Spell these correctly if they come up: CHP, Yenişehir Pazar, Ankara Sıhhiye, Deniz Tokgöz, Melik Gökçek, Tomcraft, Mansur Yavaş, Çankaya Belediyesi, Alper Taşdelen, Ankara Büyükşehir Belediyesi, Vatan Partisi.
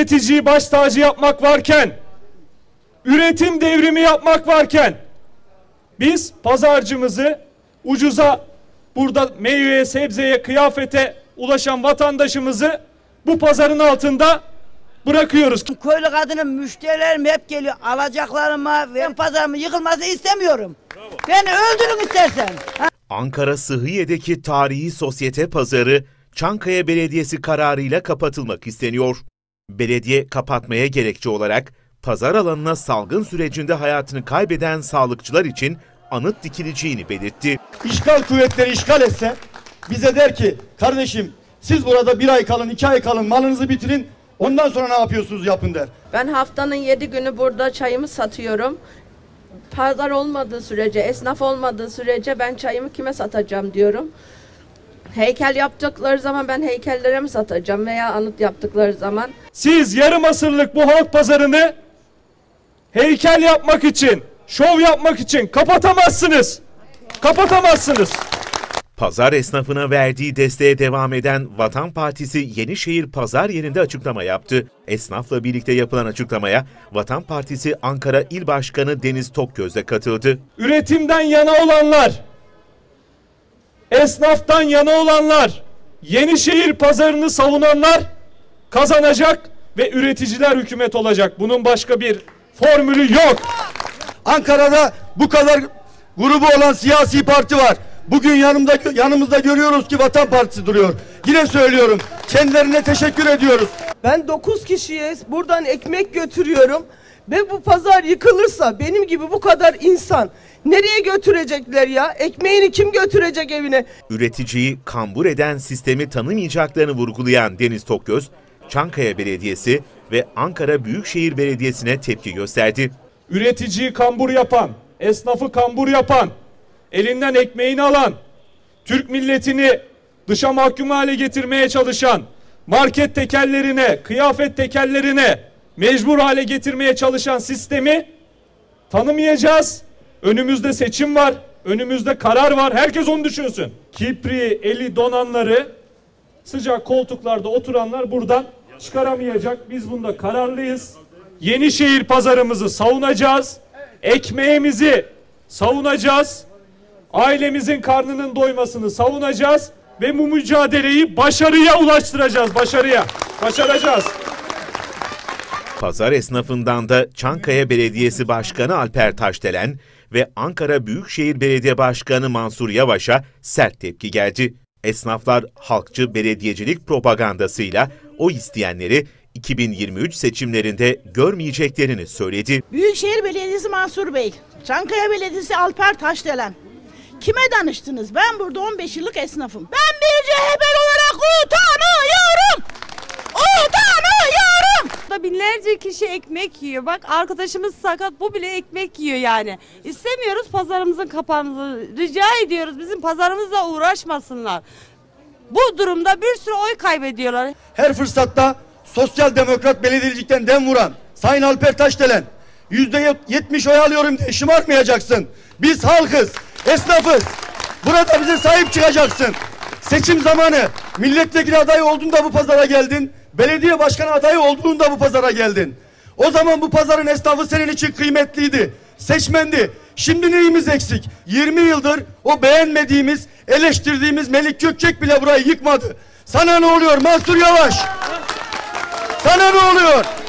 üreticiyi baş tacı yapmak varken, üretim devrimi yapmak varken biz pazarcımızı ucuza, burada meyveye, sebzeye, kıyafete ulaşan vatandaşımızı bu pazarın altında bırakıyoruz. Köylü kadının müşterilerim hep geliyor. Alacaklarıma ve pazarımın yıkılmasını istemiyorum. Bravo. Beni öldürün istersen. Ankara Sıhhiye'deki tarihi sosyete pazarı Çankaya Belediyesi kararıyla kapatılmak isteniyor. Belediye kapatmaya gerekçe olarak pazar alanına salgın sürecinde hayatını kaybeden sağlıkçılar için anıt dikileceğini belirtti. İşgal kuvvetleri işgal etse bize der ki kardeşim siz burada 1 ay kalın, 2 ay kalın, malınızı bitirin. Ondan sonra ne yapıyorsunuz yapın der. Ben haftanın 7 günü burada çayımı satıyorum. Pazar olmadığı sürece, esnaf olmadığı sürece ben çayımı kime satacağım diyorum. Heykel yaptıkları zaman ben heykellere mi satacağım veya anıt yaptıkları zaman. Siz yarım asırlık bu halk pazarını heykel yapmak için, şov yapmak için kapatamazsınız. Kapatamazsınız. Pazar esnafına verdiği desteğe devam eden Vatan Partisi Yenişehir Pazar yerinde açıklama yaptı. Esnafla birlikte yapılan açıklamaya Vatan Partisi Ankara İl Başkanı Deniz Tokgöz de katıldı. Üretimden yana olanlar, esnaftan yana olanlar, Yenişehir Pazarını savunanlar kazanacak ve üreticiler hükümet olacak. Bunun başka bir formülü yok. Ankara'da bu kadar grubu olan siyasi parti var. Bugün yanımızda görüyoruz ki Vatan Partisi duruyor. Yine söylüyorum, kendilerine teşekkür ediyoruz. Ben 9 kişiye buradan ekmek götürüyorum ve bu pazar yıkılırsa benim gibi bu kadar insan nereye götürecekler ya? Ekmeğini kim götürecek evine? Üreticiyi kambur eden sistemi tanımayacaklarını vurgulayan Deniz Tokgöz, Çankaya Belediyesi ve Ankara Büyükşehir Belediyesi'ne tepki gösterdi. Üreticiyi kambur yapan, esnafı kambur yapan, elinden ekmeğini alan, Türk milletini dışa mahkum hale getirmeye çalışan, market tekellerine, kıyafet tekellerine mecbur hale getirmeye çalışan sistemi tanımayacağız. Önümüzde seçim var, önümüzde karar var. Herkes onu düşünsün. Kipri, eli donanları, sıcak koltuklarda oturanlar buradan çıkaramayacak. Biz bunda kararlıyız. Yenişehir pazarımızı savunacağız. Ekmeğimizi savunacağız. Ailemizin karnının doymasını savunacağız ve bu mücadeleyi başarıya ulaştıracağız. Başarıya. Başaracağız. Pazar esnafından da Çankaya Belediyesi Başkanı Alper Taşdelen ve Ankara Büyükşehir Belediye Başkanı Mansur Yavaş'a sert tepki geldi. Esnaflar halkçı belediyecilik propagandasıyla o isteyenleri 2023 seçimlerinde görmeyeceklerini söyledi. Büyükşehir Belediyesi Mansur Bey, Çankaya Belediyesi Alper Taşdelen. Kime danıştınız? Ben burada 15 yıllık esnafım. Ben bir CHP olarak utanıyorum. Utanıyorum. Binlerce kişi ekmek yiyor. Bak arkadaşımız sakat, bu bile ekmek yiyor yani. İstemiyoruz pazarımızın kapanmasını. Rica ediyoruz bizim pazarımızla uğraşmasınlar. Bu durumda bir sürü oy kaybediyorlar. Her fırsatta sosyal demokrat belediyecilikten dem vuran Sayın Alper Taşdelen %70 oy alıyorum diye şımartmayacaksın. Biz halkız. Esnafız. Burada bize sahip çıkacaksın. Seçim zamanı. Milletvekili adayı olduğunda bu pazara geldin. Belediye başkanı adayı olduğunda bu pazara geldin. O zaman bu pazarın esnafı senin için kıymetliydi. Seçmendi. Şimdi neyimiz eksik? 20 yıldır o beğenmediğimiz, eleştirdiğimiz Melik Gökçek bile burayı yıkmadı. Sana ne oluyor Mansur Yavaş? Sana ne oluyor?